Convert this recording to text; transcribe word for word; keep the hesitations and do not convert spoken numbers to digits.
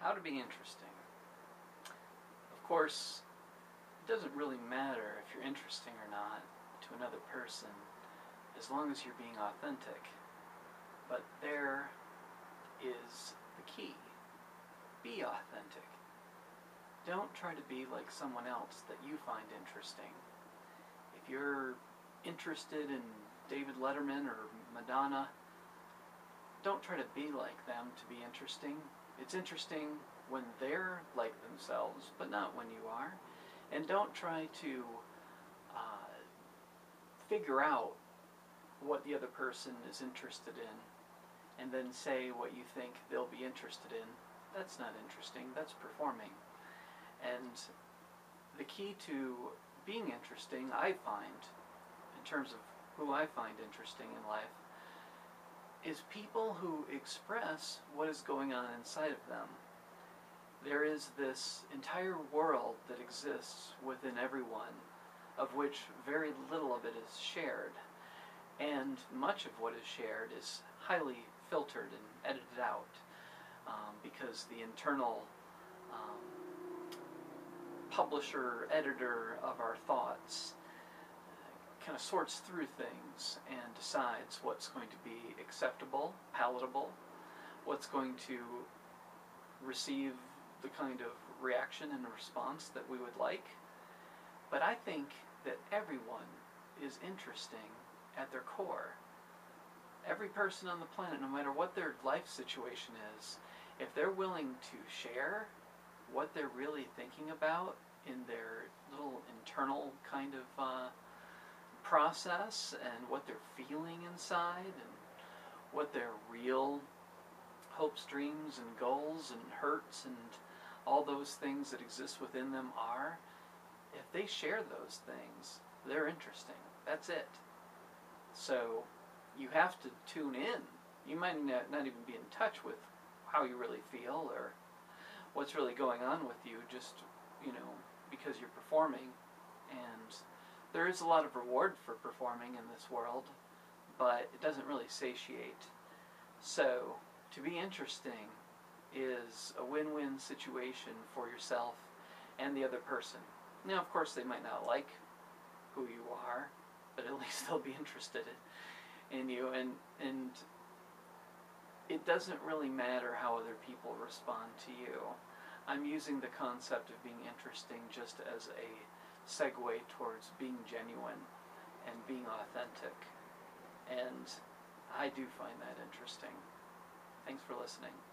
How to be interesting. Of course, it doesn't really matter if you're interesting or not to another person, as long as you're being authentic. But there is the key. Be authentic. Don't try to be like someone else that you find interesting. If you're interested in David Letterman or Madonna, don't try to be like them to be interesting. It's interesting when they're like themselves, but not when you are. And don't try to uh, figure out what the other person is interested in and then say what you think they'll be interested in. That's not interesting. That's performing. And the key to being interesting, I find, in terms of who I find interesting in life, is people who express what is going on inside of them. There is this entire world that exists within everyone, of which very little of it is shared. And much of what is shared is highly filtered and edited out, um, because the internal um, publisher, editor of our thoughts kind of sorts through things and decides what's going to be acceptable, palatable, what's going to receive the kind of reaction and response that we would like. But I think that everyone is interesting at their core. Every person on the planet, no matter what their life situation is, if they're willing to share what they're really thinking about in their little internal kind of uh, process, and what they're feeling inside, and what their real hopes, dreams, and goals, and hurts, and all those things that exist within them are, if they share those things, they're interesting. That's it. So you have to tune in. You might not even be in touch with how you really feel or what's really going on with you, just, you know, because you're performing. And there is a lot of reward for performing in this world, but it doesn't really satiate. So, to be interesting is a win-win situation for yourself and the other person. Now, of course, they might not like who you are, but at least they'll be interested in you. And, and it doesn't really matter how other people respond to you. I'm using the concept of being interesting just as a segue towards being genuine and being authentic, and I do find that interesting. Thanks for listening.